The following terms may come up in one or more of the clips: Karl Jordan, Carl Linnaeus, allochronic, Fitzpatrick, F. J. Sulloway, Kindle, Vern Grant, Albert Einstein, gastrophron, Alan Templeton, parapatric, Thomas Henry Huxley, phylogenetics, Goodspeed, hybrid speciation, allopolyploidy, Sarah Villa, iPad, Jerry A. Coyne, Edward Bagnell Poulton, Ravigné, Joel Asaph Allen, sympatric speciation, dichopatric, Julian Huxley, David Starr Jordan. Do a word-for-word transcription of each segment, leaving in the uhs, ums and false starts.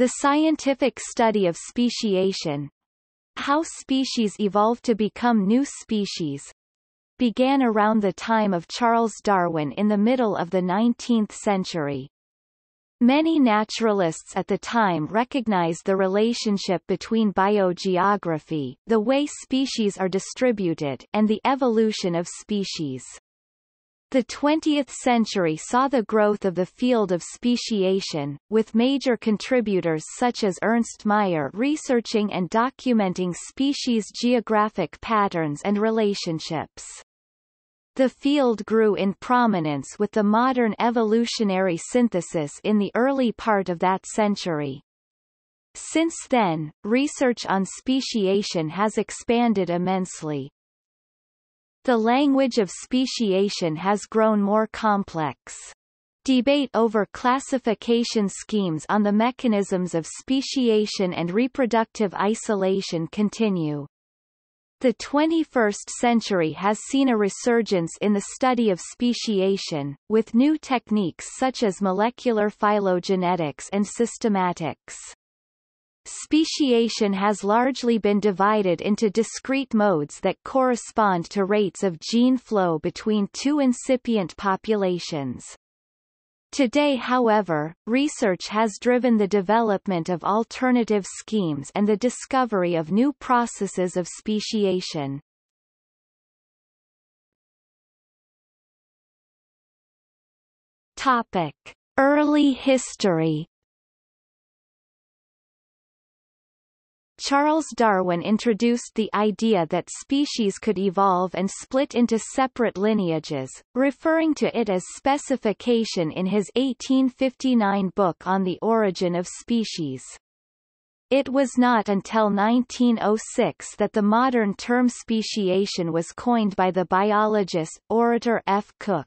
The scientific study of speciation, how species evolve to become new species, began around the time of Charles Darwin in the middle of the nineteenth century. Many naturalists at the time recognized the relationship between biogeography, the way species are distributed, and the evolution of species. The twentieth century saw the growth of the field of speciation, with major contributors such as Ernst Mayr researching and documenting species' geographic patterns and relationships. The field grew in prominence with the modern evolutionary synthesis in the early part of that century. Since then, research on speciation has expanded immensely. The language of speciation has grown more complex. Debate over classification schemes on the mechanisms of speciation and reproductive isolation continue. The twenty-first century has seen a resurgence in the study of speciation, with new techniques such as molecular phylogenetics and systematics. Speciation has largely been divided into discrete modes that correspond to rates of gene flow between two incipient populations. Today, however, research has driven the development of alternative schemes and the discovery of new processes of speciation. Topic: Early history. Charles Darwin introduced the idea that species could evolve and split into separate lineages, referring to it as specification in his eighteen fifty-nine book On the Origin of Species. It was not until nineteen oh six that the modern term speciation was coined by the biologist, orator F. Cook.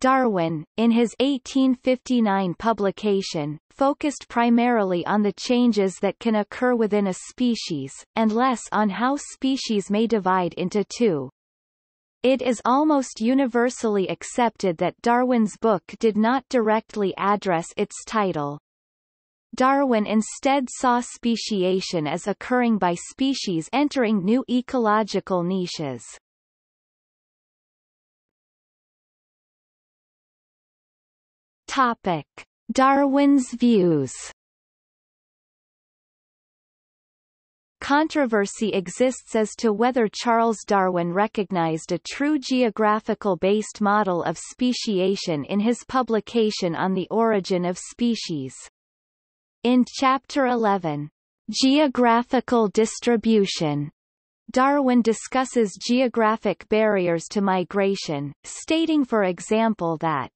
Darwin, in his eighteen fifty-nine publication, focused primarily on the changes that can occur within a species, and less on how species may divide into two. It is almost universally accepted that Darwin's book did not directly address its title. Darwin instead saw speciation as occurring by species entering new ecological niches. Topic: Darwin's views. Controversy exists as to whether Charles Darwin recognized a true geographical-based model of speciation in his publication On the Origin of Species. In Chapter eleven, Geographical Distribution, Darwin discusses geographic barriers to migration, stating for example that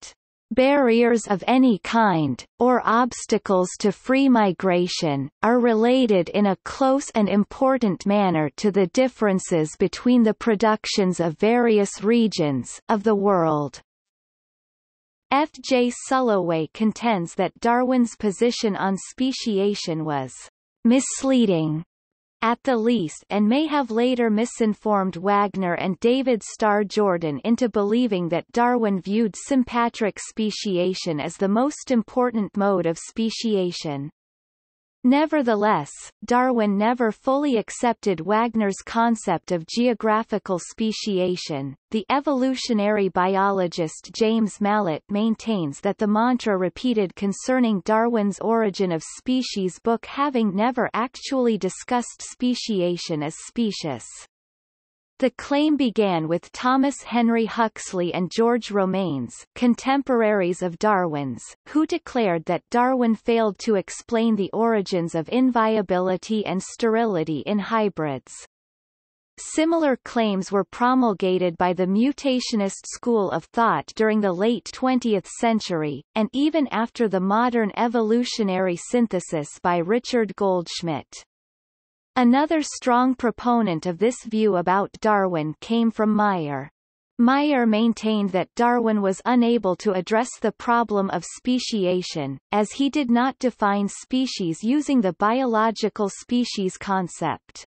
barriers of any kind, or obstacles to free migration, are related in a close and important manner to the differences between the productions of various regions of the world. F. J. Sulloway contends that Darwin's position on speciation was misleading at the least, and may have later misinformed Wagner and David Starr Jordan into believing that Darwin viewed sympatric speciation as the most important mode of speciation. Nevertheless, Darwin never fully accepted Wagner's concept of geographical speciation. The evolutionary biologist James Mallett maintains that the mantra repeated concerning Darwin's Origin of Species book, having never actually discussed speciation, as specious. The claim began with Thomas Henry Huxley and George Romanes, contemporaries of Darwin's, who declared that Darwin failed to explain the origins of inviability and sterility in hybrids. Similar claims were promulgated by the mutationist school of thought during the late twentieth century, and even after the modern evolutionary synthesis by Richard Goldschmidt. Another strong proponent of this view about Darwin came from Mayr. Mayr maintained that Darwin was unable to address the problem of speciation, as he did not define species using the biological species concept.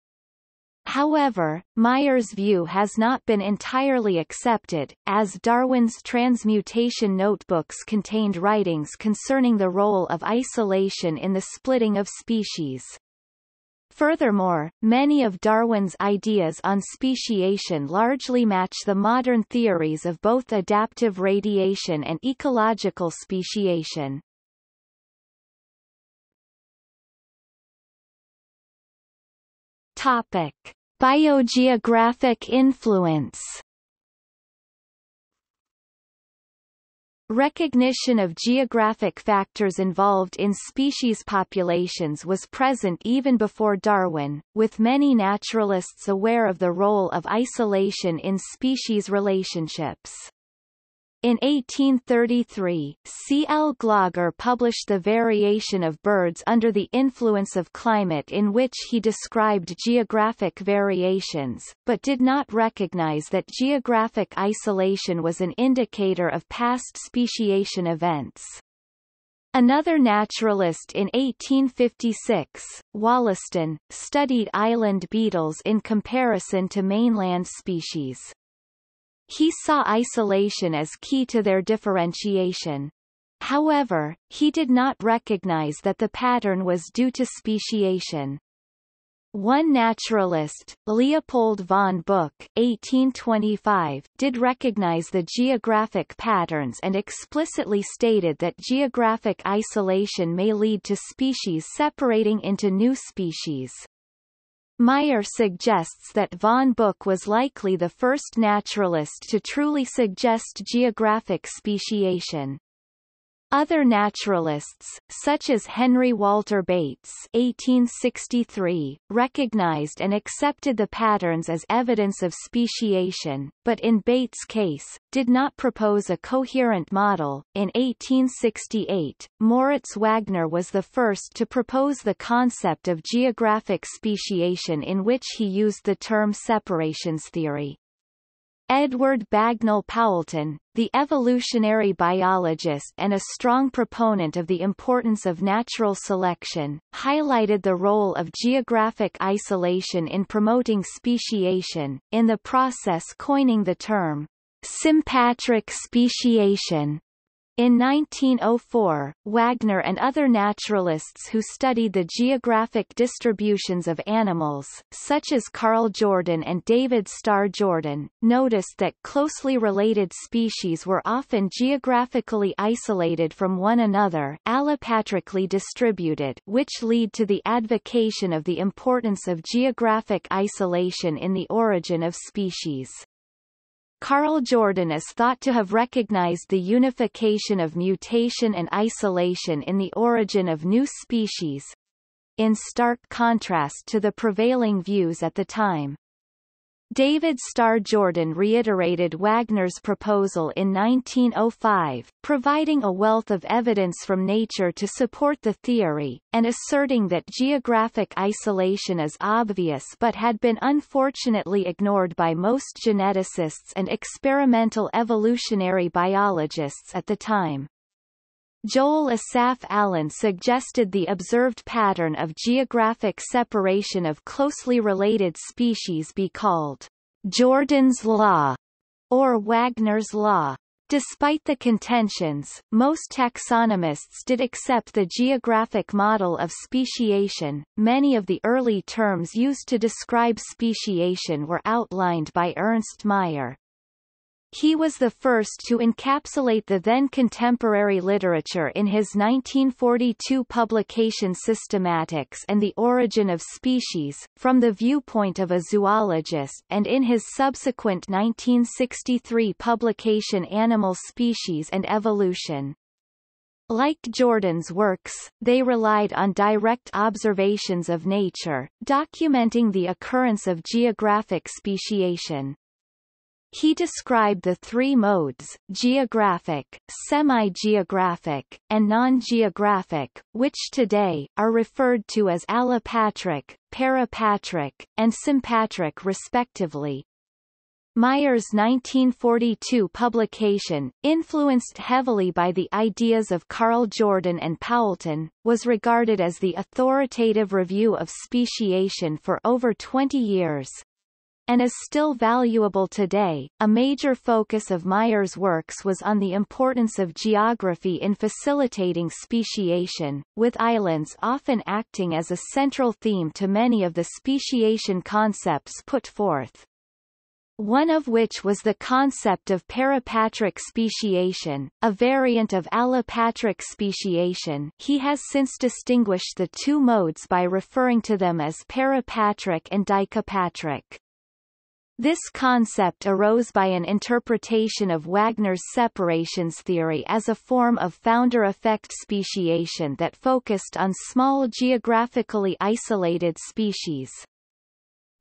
However, Mayr's view has not been entirely accepted, as Darwin's transmutation notebooks contained writings concerning the role of isolation in the splitting of species. Furthermore, many of Darwin's ideas on speciation largely match the modern theories of both adaptive radiation and ecological speciation. Topic: Biogeographic influence. Recognition of geographic factors involved in species populations was present even before Darwin, with many naturalists aware of the role of isolation in species relationships. In eighteen thirty-three, C. L. Gloger published The Variation of Birds Under the Influence of Climate, in which he described geographic variations, but did not recognize that geographic isolation was an indicator of past speciation events. Another naturalist in eighteen fifty-six, Wollaston, studied island beetles in comparison to mainland species. He saw isolation as key to their differentiation. However, he did not recognize that the pattern was due to speciation. One naturalist, Leopold von Buch (eighteen twenty-five), did recognize the geographic patterns and explicitly stated that geographic isolation may lead to species separating into new species. Mayr suggests that von Buch was likely the first naturalist to truly suggest geographic speciation. Other naturalists, such as Henry Walter Bates (eighteen sixty-three), recognized and accepted the patterns as evidence of speciation, but in Bates' case, did not propose a coherent model. In eighteen sixty-eight, Moritz Wagner was the first to propose the concept of geographic speciation, in which he used the term separations theory. Edward Bagnell Poulton, the evolutionary biologist and a strong proponent of the importance of natural selection, highlighted the role of geographic isolation in promoting speciation, in the process coining the term sympatric speciation. In nineteen oh four, Wagner and other naturalists who studied the geographic distributions of animals, such as Karl Jordan and David Starr Jordan, noticed that closely related species were often geographically isolated from one another, allopatrically distributed, which lead to the advocation of the importance of geographic isolation in the origin of species. Karl Jordan is thought to have recognized the unification of mutation and isolation in the origin of new species, in stark contrast to the prevailing views at the time. David Starr Jordan reiterated Wagner's proposal in nineteen oh five, providing a wealth of evidence from nature to support the theory, and asserting that geographic isolation is obvious but had been unfortunately ignored by most geneticists and experimental evolutionary biologists at the time. Joel Asaph Allen suggested the observed pattern of geographic separation of closely related species be called Jordan's Law or Wagner's Law. Despite the contentions, most taxonomists did accept the geographic model of speciation. Many of the early terms used to describe speciation were outlined by Ernst Mayr. He was the first to encapsulate the then-contemporary literature in his nineteen forty-two publication Systematics and the Origin of Species, from the viewpoint of a zoologist, and in his subsequent nineteen sixty-three publication Animal Species and Evolution. Like Jordan's works, they relied on direct observations of nature, documenting the occurrence of geographic speciation. He described the three modes, geographic, semi-geographic, and non-geographic, which today, are referred to as allopatric, parapatric, and sympatric respectively. Mayr's nineteen forty-two publication, influenced heavily by the ideas of Karl Jordan and Poulton, was regarded as the authoritative review of speciation for over twenty years, and is still valuable today. A major focus of Mayr's works was on the importance of geography in facilitating speciation, with islands often acting as a central theme to many of the speciation concepts put forth. One of which was the concept of parapatric speciation, a variant of allopatric speciation. He has since distinguished the two modes by referring to them as parapatric and dichopatric. This concept arose by an interpretation of Wagner's separations theory as a form of founder-effect speciation that focused on small geographically isolated species.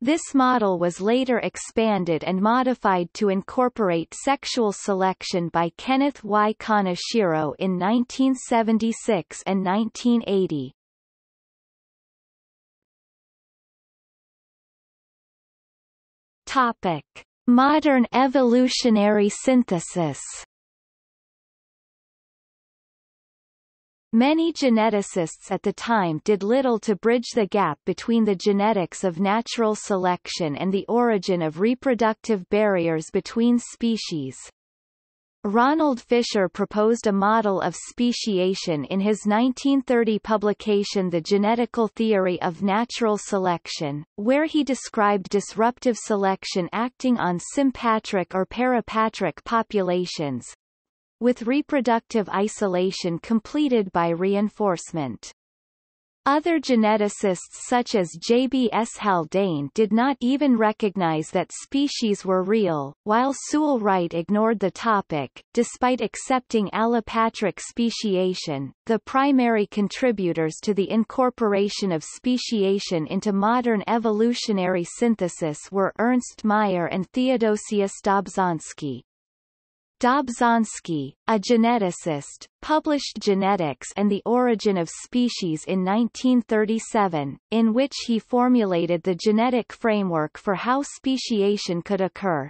This model was later expanded and modified to incorporate sexual selection by Kenneth Y. Kaneshiro in nineteen seventy-six and nineteen eighty. Topic: Modern evolutionary synthesis. Many geneticists at the time did little to bridge the gap between the genetics of natural selection and the origin of reproductive barriers between species. Ronald Fisher proposed a model of speciation in his nineteen thirty publication The Genetical Theory of Natural Selection, where he described disruptive selection acting on sympatric or parapatric populations, with reproductive isolation completed by reinforcement. Other geneticists such as J B S Haldane did not even recognize that species were real, while Sewall Wright ignored the topic. Despite accepting allopatric speciation, the primary contributors to the incorporation of speciation into modern evolutionary synthesis were Ernst Mayr and Theodosius Dobzhansky. Dobzhansky, a geneticist, published Genetics and the Origin of Species in nineteen thirty-seven, in which he formulated the genetic framework for how speciation could occur.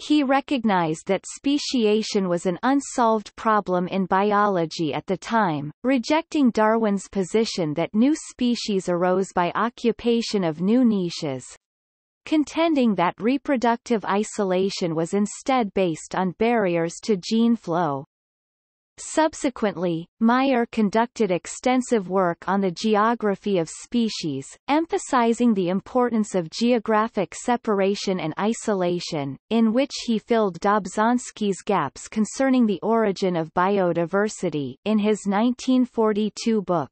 He recognized that speciation was an unsolved problem in biology at the time, rejecting Darwin's position that new species arose by occupation of new niches, contending that reproductive isolation was instead based on barriers to gene flow. Subsequently, Mayr conducted extensive work on the geography of species, emphasizing the importance of geographic separation and isolation, in which he filled Dobzhansky's gaps concerning the origin of biodiversity in his nineteen forty-two book.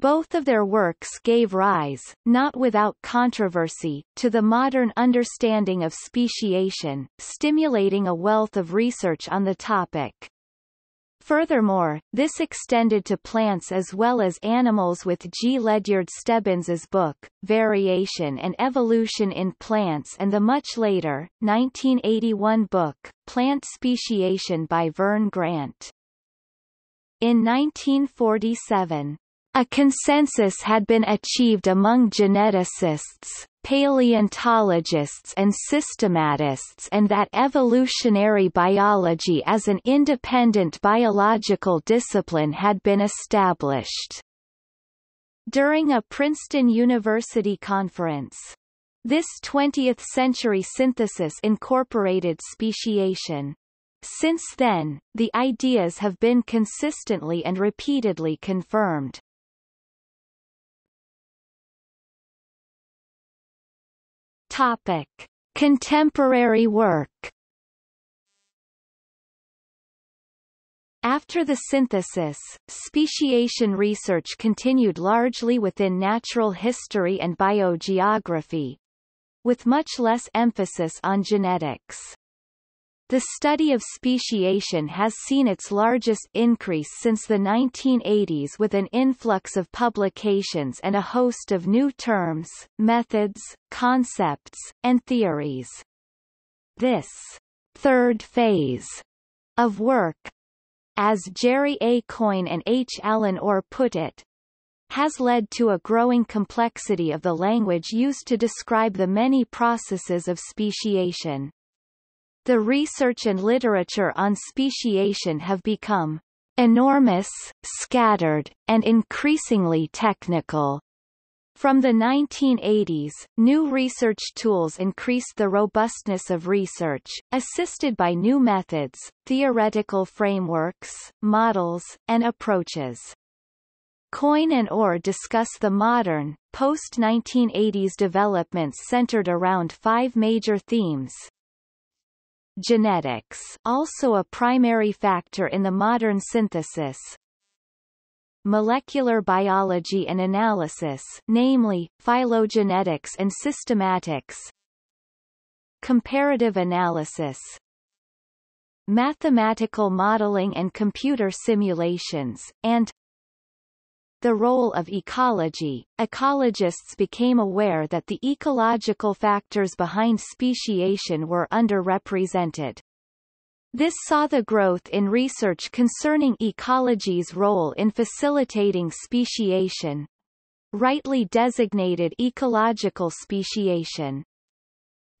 Both of their works gave rise, not without controversy, to the modern understanding of speciation, stimulating a wealth of research on the topic. Furthermore, this extended to plants as well as animals with G. Ledyard Stebbins's book, Variation and Evolution in Plants, and the much later, nineteen eighty-one book, Plant Speciation by Vern Grant. In nineteen forty-seven, a consensus had been achieved among geneticists, paleontologists and systematists, and that evolutionary biology as an independent biological discipline had been established. During a Princeton University conference, this twentieth-century synthesis incorporated speciation. Since then, the ideas have been consistently and repeatedly confirmed. Topic: Contemporary work. After the synthesis, speciation research continued largely within natural history and biogeography, with much less emphasis on genetics. The study of speciation has seen its largest increase since the nineteen eighties, with an influx of publications and a host of new terms, methods, concepts, and theories. This third phase of work, as Jerry A. Coyne and H. Allen Orr put it, has led to a growing complexity of the language used to describe the many processes of speciation. The research and literature on speciation have become enormous, scattered, and increasingly technical. From the nineteen eighties, new research tools increased the robustness of research, assisted by new methods, theoretical frameworks, models, and approaches. Coyne and Orr discuss the modern, post-nineteen eighties developments centered around five major themes. Genetics, also a primary factor in the modern synthesis. Molecular biology and analysis, namely, phylogenetics and systematics. Comparative analysis. Mathematical modeling and computer simulations, and the role of ecology. Ecologists became aware that the ecological factors behind speciation were underrepresented. This saw the growth in research concerning ecology's role in facilitating speciation, rightly designated ecological speciation.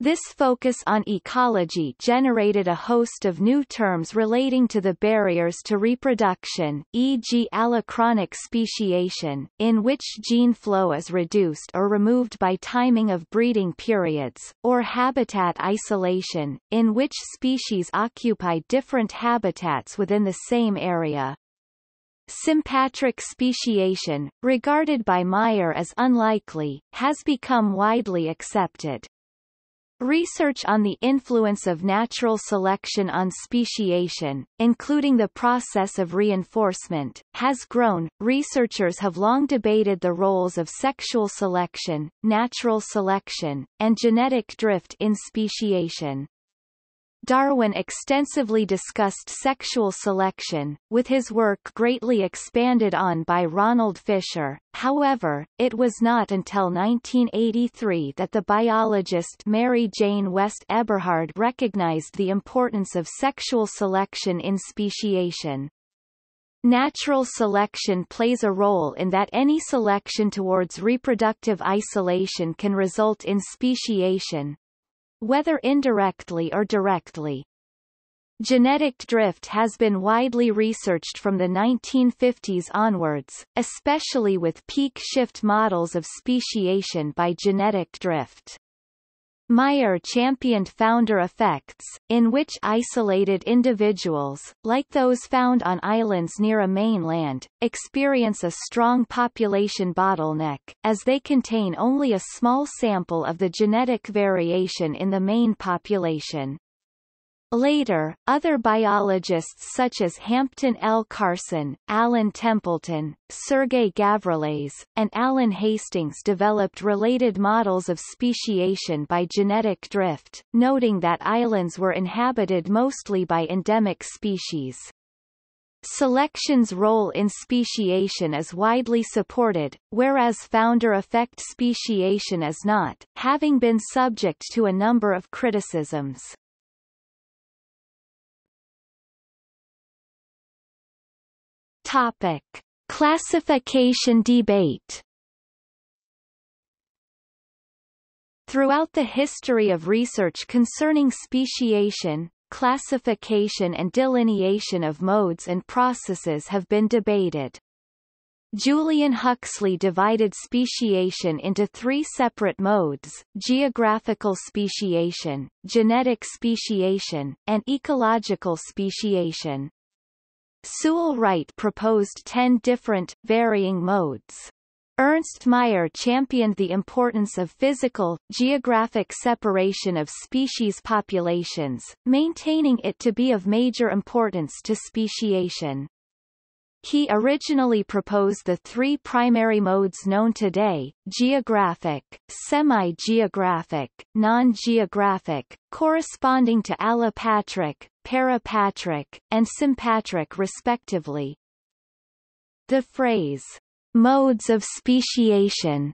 This focus on ecology generated a host of new terms relating to the barriers to reproduction, for example allochronic speciation, in which gene flow is reduced or removed by timing of breeding periods, or habitat isolation, in which species occupy different habitats within the same area. Sympatric speciation, regarded by Mayr as unlikely, has become widely accepted. Research on the influence of natural selection on speciation, including the process of reinforcement, has grown. Researchers have long debated the roles of sexual selection, natural selection, and genetic drift in speciation. Darwin extensively discussed sexual selection, with his work greatly expanded on by Ronald Fisher. However, it was not until nineteen eighty-three that the biologist Mary Jane West-Eberhard recognized the importance of sexual selection in speciation. Natural selection plays a role in that any selection towards reproductive isolation can result in speciation, whether indirectly or directly. Genetic drift has been widely researched from the nineteen fifties onwards, especially with peak shift models of speciation by genetic drift. Mayr championed founder effects, in which isolated individuals, like those found on islands near a mainland, experience a strong population bottleneck, as they contain only a small sample of the genetic variation in the main population. Later, other biologists such as Hampton L. Carson, Alan Templeton, Sergei Gavriles, and Alan Hastings developed related models of speciation by genetic drift, noting that islands were inhabited mostly by endemic species. Selection's role in speciation is widely supported, whereas founder effect speciation is not, having been subject to a number of criticisms. Topic: Classification debate. Throughout the history of research concerning speciation, classification and delineation of modes and processes have been debated. Julian Huxley divided speciation into three separate modes: geographical speciation, genetic speciation, and ecological speciation. Sewall Wright proposed ten different, varying modes. Ernst Mayr championed the importance of physical, geographic separation of species populations, maintaining it to be of major importance to speciation. He originally proposed the three primary modes known today: geographic, semi-geographic, non-geographic, corresponding to allopatric, parapatric, and sympatric respectively. The phrase, modes of speciation,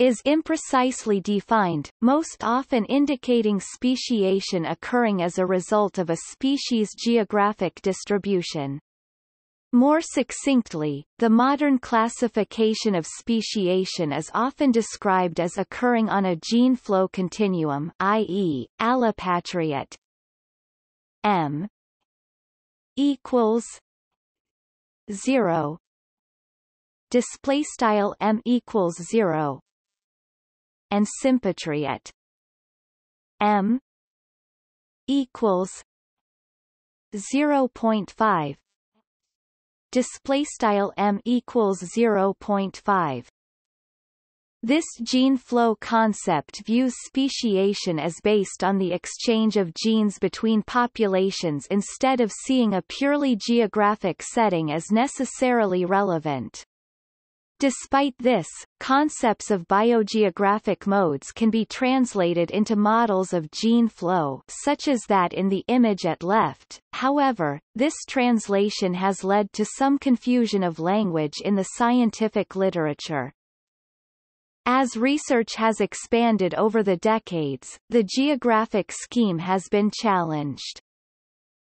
is imprecisely defined, most often indicating speciation occurring as a result of a species' geographic distribution. More succinctly, the modern classification of speciation is often described as occurring on a gene flow continuum, that is, allopatry at m equals zero, display style m equals zero, and sympatry at m equals zero point five. Display style m equals zero point five. This gene flow concept views speciation as based on the exchange of genes between populations instead of seeing a purely geographic setting as necessarily relevant. Despite this, concepts of biogeographic modes can be translated into models of gene flow, such as that in the image at left. However, this translation has led to some confusion of language in the scientific literature. As research has expanded over the decades, the geographic scheme has been challenged.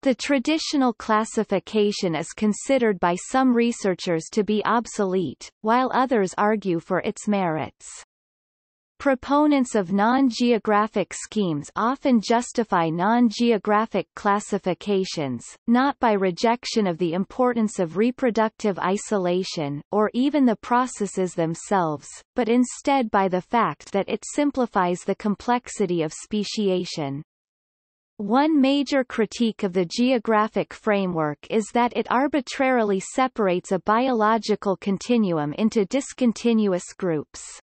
The traditional classification is considered by some researchers to be obsolete, while others argue for its merits. Proponents of non-geographic schemes often justify non-geographic classifications, not by rejection of the importance of reproductive isolation, or even the processes themselves, but instead by the fact that it simplifies the complexity of speciation. One major critique of the geographic framework is that it arbitrarily separates a biological continuum into discontinuous groups.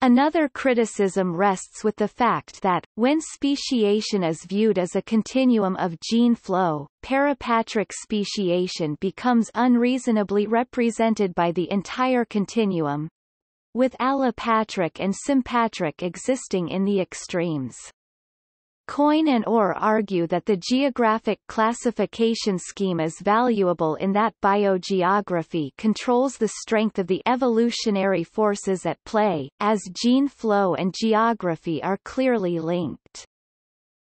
Another criticism rests with the fact that, when speciation is viewed as a continuum of gene flow, parapatric speciation becomes unreasonably represented by the entire continuum, with allopatric and sympatric existing in the extremes. Coyne and Orr argue that the geographic classification scheme is valuable in that biogeography controls the strength of the evolutionary forces at play, as gene flow and geography are clearly linked.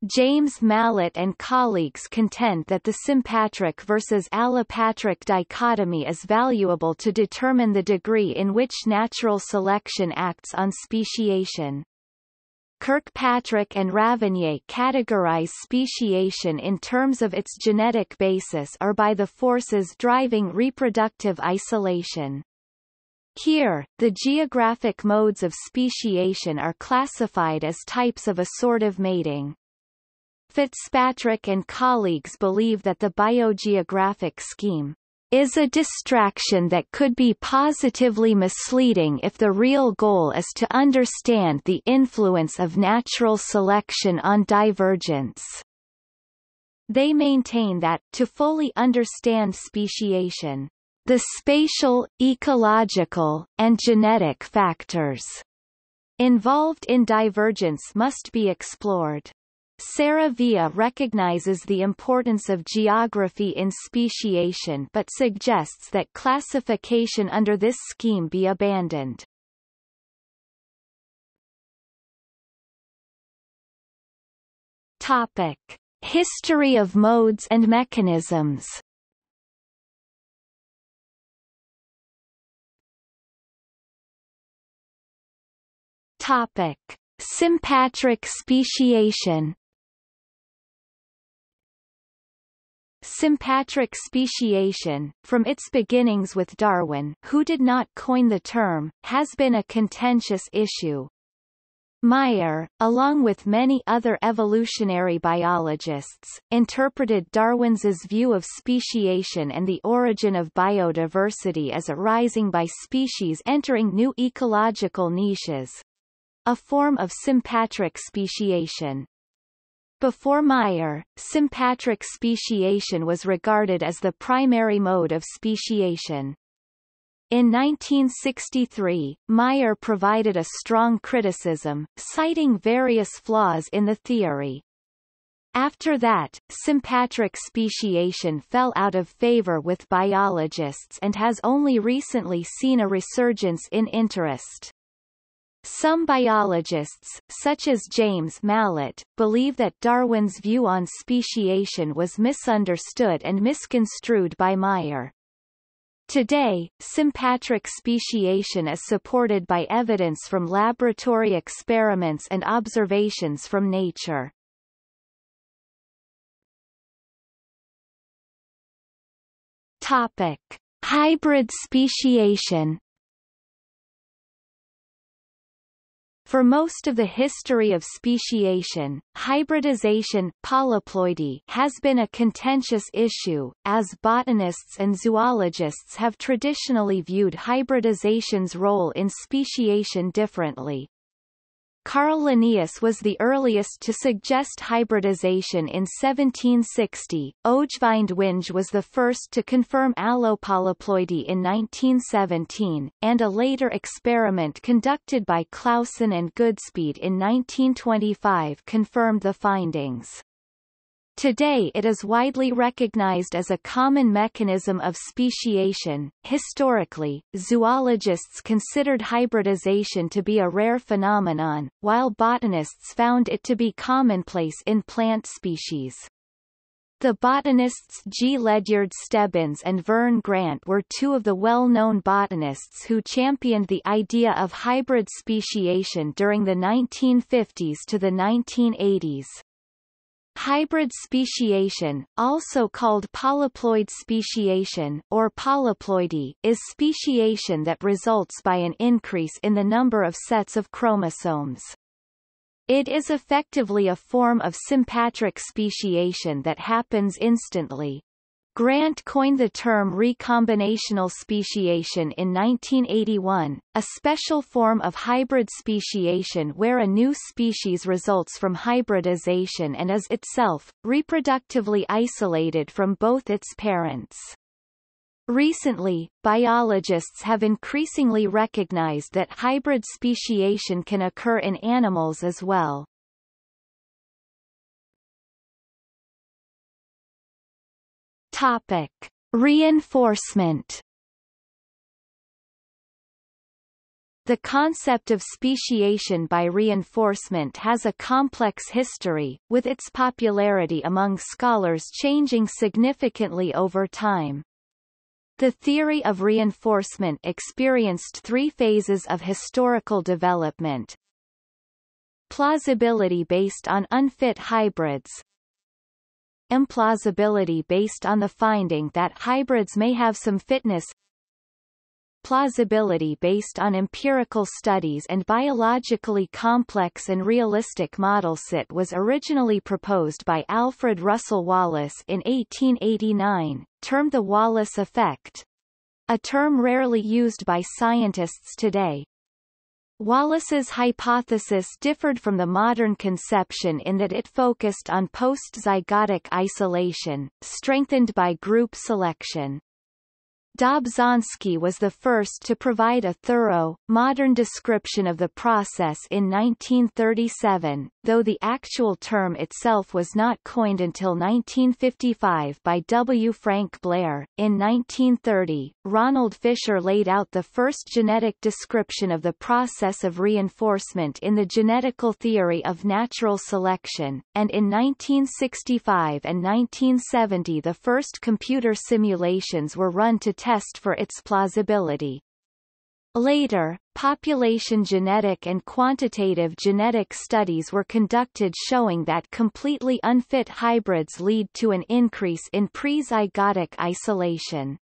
James Mallett and colleagues contend that the sympatric versus allopatric dichotomy is valuable to determine the degree in which natural selection acts on speciation. Kirkpatrick and Ravigné categorize speciation in terms of its genetic basis or by the forces driving reproductive isolation. Here, the geographic modes of speciation are classified as types of assortive mating. Fitzpatrick and colleagues believe that the biogeographic scheme is a distraction that could be positively misleading if the real goal is to understand the influence of natural selection on divergence. They maintain that, to fully understand speciation, the spatial, ecological, and genetic factors involved in divergence must be explored. Sarah Villa recognizes the importance of geography in speciation but suggests that classification under this scheme be abandoned. Topic: History of modes and mechanisms. Topic: Sympatric speciation. Sympatric speciation, from its beginnings with Darwin, who did not coin the term, has been a contentious issue. Mayr, along with many other evolutionary biologists, interpreted Darwin's view of speciation and the origin of biodiversity as arising by species entering new ecological niches, a form of sympatric speciation. Before Mayr, sympatric speciation was regarded as the primary mode of speciation. In nineteen sixty-three, Mayr provided a strong criticism, citing various flaws in the theory. After that, sympatric speciation fell out of favor with biologists and has only recently seen a resurgence in interest. Some biologists, such as James Mallett, believe that Darwin's view on speciation was misunderstood and misconstrued by Mayr. Today, sympatric speciation is supported by evidence from laboratory experiments and observations from nature. Topic: Hybrid speciation. For most of the history of speciation, hybridization polyploidy has been a contentious issue, as botanists and zoologists have traditionally viewed hybridization's role in speciation differently. Carl Linnaeus was the earliest to suggest hybridization in seventeen sixty, Oudewynge was the first to confirm allopolyploidy in nineteen seventeen, and a later experiment conducted by Clausen and Goodspeed in nineteen twenty-five confirmed the findings. Today it is widely recognized as a common mechanism of speciation. Historically, zoologists considered hybridization to be a rare phenomenon, while botanists found it to be commonplace in plant species. The botanists G. Ledyard Stebbins and Vern Grant were two of the well-known botanists who championed the idea of hybrid speciation during the nineteen fifties to the nineteen eighties. Hybrid speciation, also called polyploid speciation or polyploidy, is speciation that results by an increase in the number of sets of chromosomes. It is effectively a form of sympatric speciation that happens instantly. Grant coined the term recombinational speciation in nineteen eighty-one, a special form of hybrid speciation where a new species results from hybridization and is itself reproductively isolated from both its parents. Recently, biologists have increasingly recognized that hybrid speciation can occur in animals as well. Topic: Reinforcement. The concept of speciation by reinforcement has a complex history, with its popularity among scholars changing significantly over time. The theory of reinforcement experienced three phases of historical development: plausibility based on unfit hybrids, implausibility based on the finding that hybrids may have some fitness, plausibility based on empirical studies and biologically complex and realistic models. It was originally proposed by Alfred Russel Wallace in eighteen eighty-nine, termed the Wallace effect, a term rarely used by scientists today. Wallace's hypothesis differed from the modern conception in that it focused on post-zygotic isolation, strengthened by group selection. Dobzhansky was the first to provide a thorough, modern description of the process in nineteen thirty-seven, though the actual term itself was not coined until nineteen fifty-five by W. Frank Blair. In nineteen thirty, Ronald Fisher laid out the first genetic description of the process of reinforcement in the genetical theory of natural selection, and in nineteen sixty-five and nineteen seventy the first computer simulations were run to test for its plausibility. Later, population genetic and quantitative genetic studies were conducted showing that completely unfit hybrids lead to an increase in prezygotic isolation.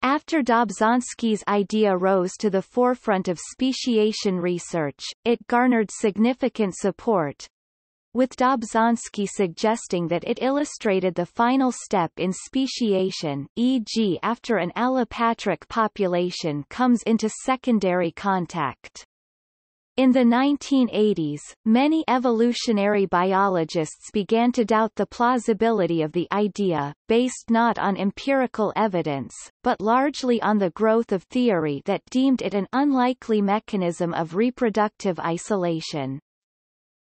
After Dobzhansky's idea rose to the forefront of speciation research, it garnered significant support, with Dobzhansky suggesting that it illustrated the final step in speciation, for example after an allopatric population comes into secondary contact. In the nineteen eighties, many evolutionary biologists began to doubt the plausibility of the idea, based not on empirical evidence, but largely on the growth of theory that deemed it an unlikely mechanism of reproductive isolation.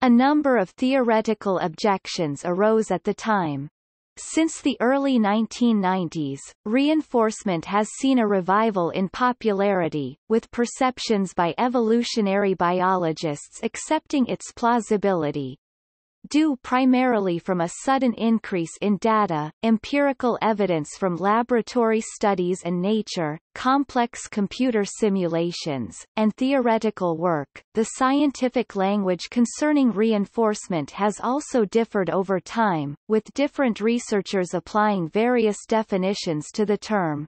A number of theoretical objections arose at the time. Since the early nineteen nineties, reinforcement has seen a revival in popularity, with perceptions by evolutionary biologists accepting its plausibility. due primarily from a sudden increase in data, empirical evidence from laboratory studies and nature, complex computer simulations, and theoretical work. The scientific language concerning reinforcement has also differed over time, with different researchers applying various definitions to the term.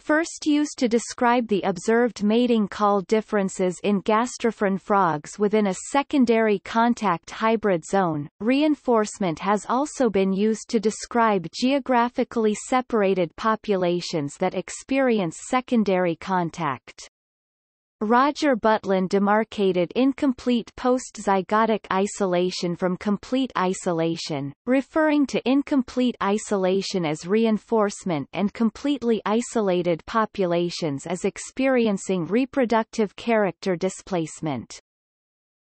First used to describe the observed mating call differences in gastrophron frogs within a secondary contact hybrid zone, reinforcement has also been used to describe geographically separated populations that experience secondary contact. Roger Butlin demarcated incomplete post-zygotic isolation from complete isolation, referring to incomplete isolation as reinforcement and completely isolated populations as experiencing reproductive character displacement.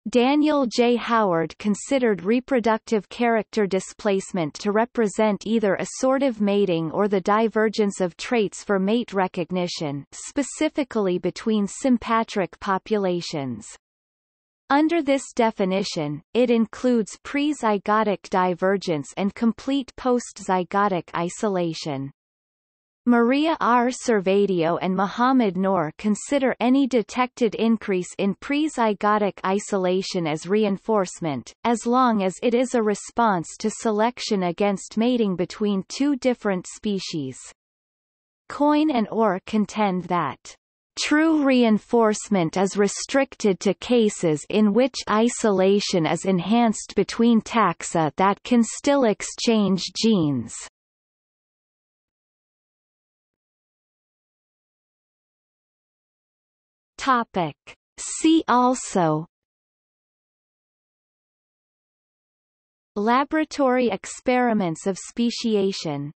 Daniel J. Howard considered reproductive character displacement to represent either assortive mating or the divergence of traits for mate recognition, specifically between sympatric populations. Under this definition, it includes prezygotic divergence and complete postzygotic isolation. Maria R. Servadio and Mohamed Noor consider any detected increase in prezygotic isolation as reinforcement, as long as it is a response to selection against mating between two different species. Coyne and Orr contend that true reinforcement is restricted to cases in which isolation is enhanced between taxa that can still exchange genes. Topic. See also: Laboratory experiments of speciation.